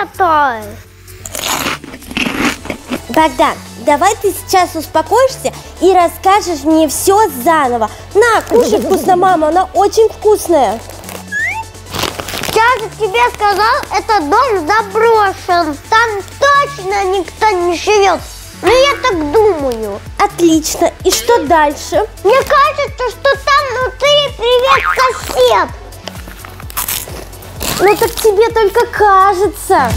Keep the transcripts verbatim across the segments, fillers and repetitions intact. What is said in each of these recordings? готовы. Богдан, давай ты сейчас успокоишься и расскажешь мне все заново. На, кушай вкусно, мама, она очень вкусная. Я же тебе сказал, этот дом заброшен. Там точно никто не живет. Ну, я так думаю. Отлично. И что дальше? Мне кажется, что там внутри привет сосед. Ну, так тебе только кажется.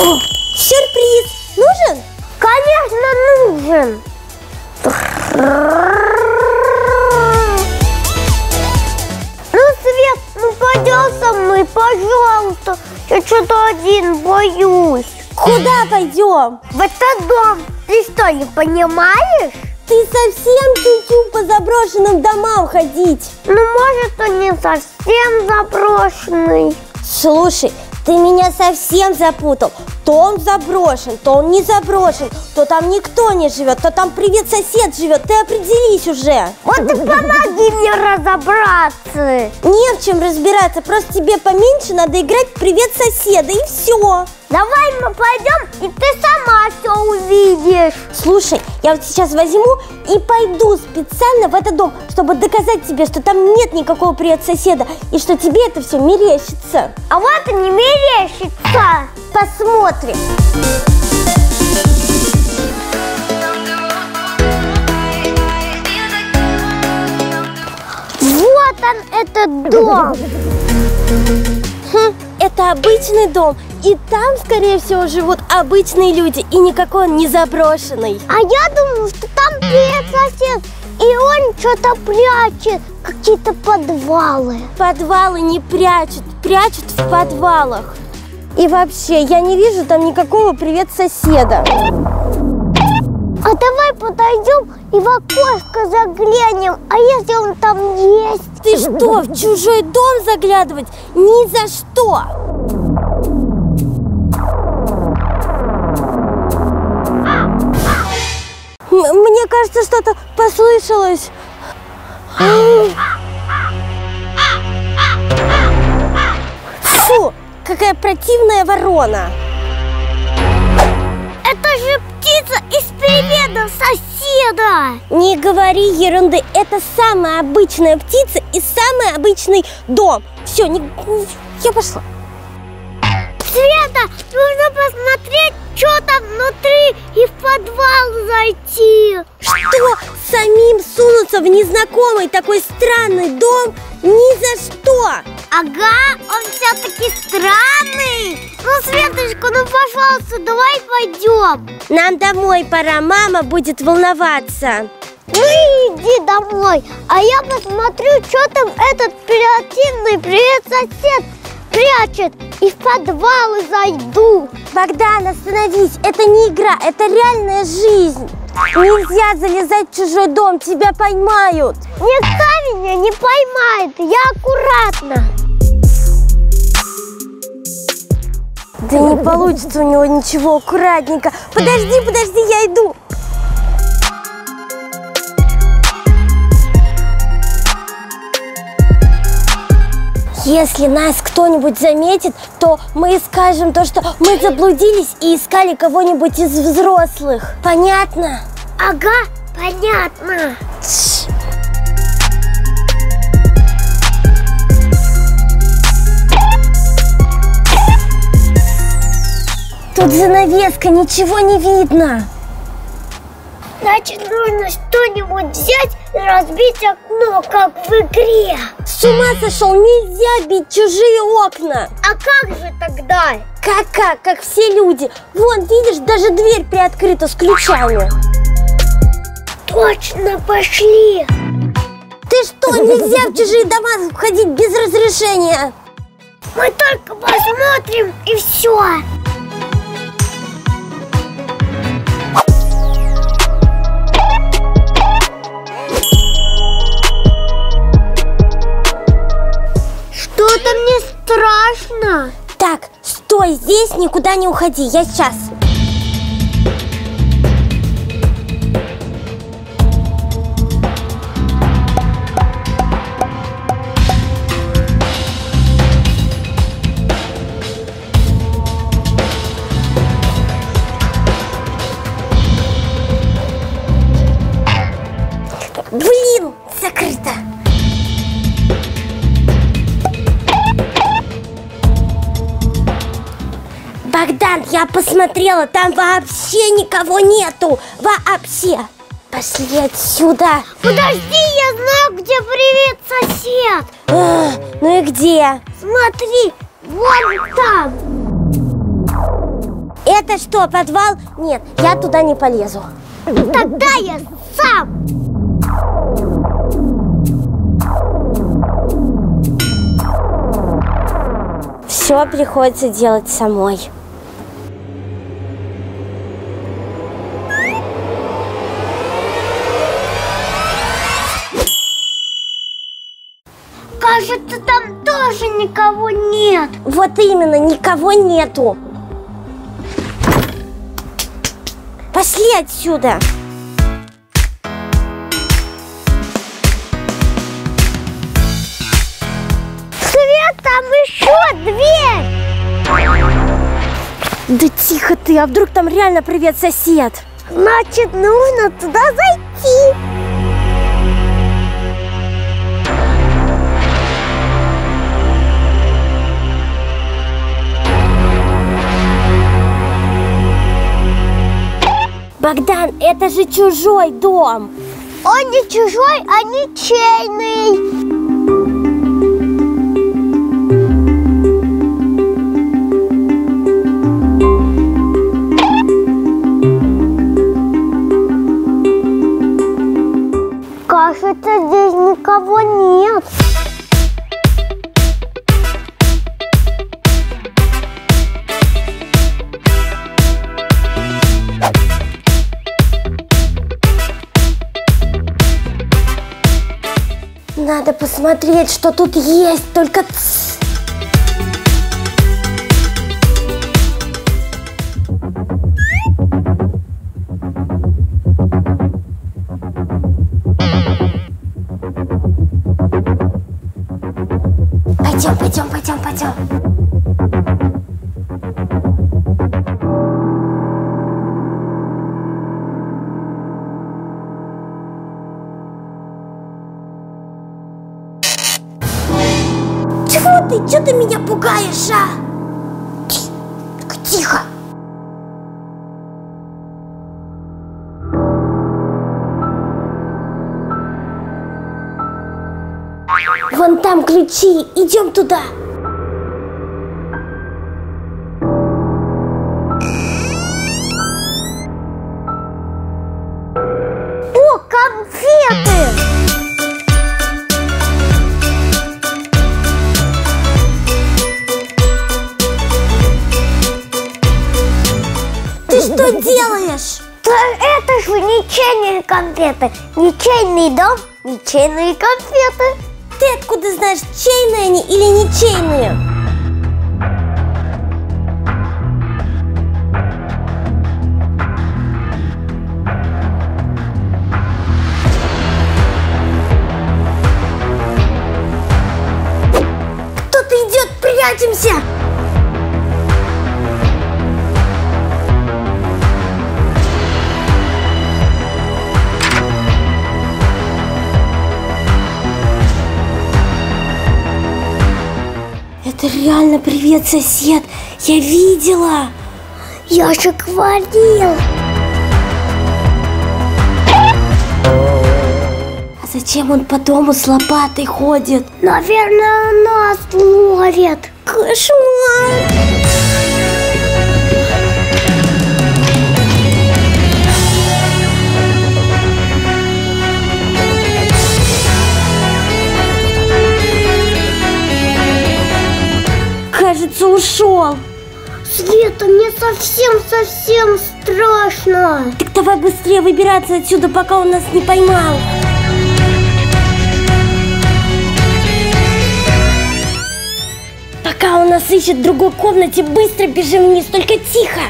О, сюрприз. Нужен? Конечно, нужен. Ну, Свет, ну пойдем со мной, пожалуйста. Я что-то один боюсь. Куда пойдем? В этот дом. Ты что, не понимаешь? Ты совсем тю-тю по заброшенным домам ходить. Ну, может, он не совсем заброшенный. Слушай, ты меня совсем запутал. То он заброшен, то он не заброшен, то там никто не живет, то там привет сосед живет. Ты определись уже. Вот ты помоги мне разобраться. Не в чем разбираться, просто тебе поменьше надо играть в привет соседа и все. Давай мы пойдем, и ты сама все увидишь. Слушай, я вот сейчас возьму и пойду специально в этот дом, чтобы доказать тебе, что там нет никакого привет соседа, и что тебе это все мерещится. А вот и не мерещится. Посмотрим. Вот он, этот дом. Хм, это обычный дом. И там, скорее всего, живут обычные люди, и никакой он не заброшенный. А я думала, что там привет сосед, и он что-то прячет, какие-то подвалы. Подвалы не прячут, прячут в подвалах. И вообще, я не вижу там никакого привет соседа. А давай подойдем и в окошко заглянем, а если он там есть? Ты что, в чужой дом заглядывать? Ни за что! Мне кажется, что-то послышалось. Фу, какая противная ворона. Это же птица из привет соседа. Не говори ерунды, это самая обычная птица и самый обычный дом. Все, не... я пошла. Света, нужно посмотреть, что там внутри, и в подвал зайти. Что? Самим сунуться в незнакомый такой странный дом? Ни за что! Ага, он все-таки странный. Ну, Светочка, ну, пожалуйста, давай пойдем. Нам домой пора, мама будет волноваться. Ну, иди домой, а я посмотрю, что там этот креативный привет сосед прячет, и в подвалы зайду. Богдан, остановись, это не игра, это реальная жизнь. Нельзя залезать в чужой дом, тебя поймают. Никто меня не поймает, я аккуратно. Да не получится у него ничего аккуратненько. Подожди, подожди, я иду. Если нас кто-нибудь заметит, то мы скажем то, что мы заблудились и искали кого-нибудь из взрослых. Понятно? Ага, понятно. Тш. Тут занавеска, ничего не видно. Значит, нужно что-нибудь взять и разбить окно, как в игре. С ума сошел, нельзя бить чужие окна. А как же тогда? Как-как, как все люди. Вон, видишь, даже дверь приоткрыта с ключами. Точно, пошли. Ты что, нельзя в чужие дома входить без разрешения? Мы только посмотрим и все. Что-то мне страшно. Так, стой здесь, никуда не уходи, я сейчас. Блин, закрыто. Богдан, я посмотрела, там вообще никого нету. Вообще. Пошли отсюда. Подожди, я знаю, где «Привет сосед». А, ну и где? Смотри, вон там. Это что, подвал? Нет, я туда не полезу. Тогда я сам. Все приходится делать самой. Кажется, там тоже никого нет. Вот именно, никого нету. Пошли отсюда. Свет, там еще дверь. Да тихо ты, а вдруг там реально «Привет сосед»? Значит, нужно туда зайти. Богдан, это же чужой дом. Он не чужой, а ничейный. Кажется, здесь никого нет. Надо посмотреть, что тут есть, только... Пойдем, пойдем, пойдем, пойдем. Ты, что ты меня пугаешь, а? Тихо, тихо. Вон там ключи, идем туда. О, конфеты! Что делаешь? Да это же ничейные конфеты. Ничейный дом, ничейные конфеты. Ты откуда знаешь, чейные они или ничейные? Кто-то идет, прячемся. Это реально «Привет сосед», я видела. Я же говорил. А зачем он по дому с лопатой ходит? Наверное, он нас ловит. Кошмар. Кажется, ушел. Света, мне совсем-совсем страшно. Так давай быстрее выбираться отсюда, пока он нас не поймал. Пока он нас ищет в другой комнате, быстро бежим вниз, только тихо.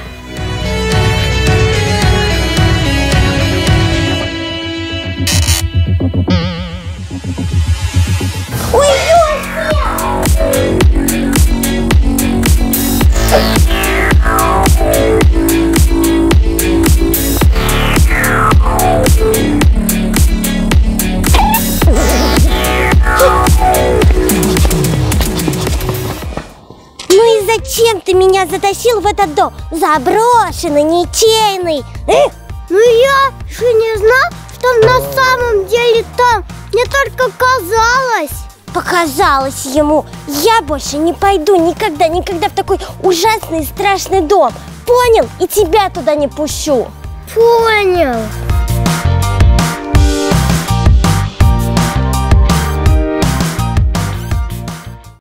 меня затащил в этот дом, заброшенный, ничейный. Эх, ну я еще не знал, что на самом деле там. Мне только казалось. Показалось ему. Я больше не пойду никогда, никогда в такой ужасный, страшный дом. Понял? И тебя туда не пущу. Понял.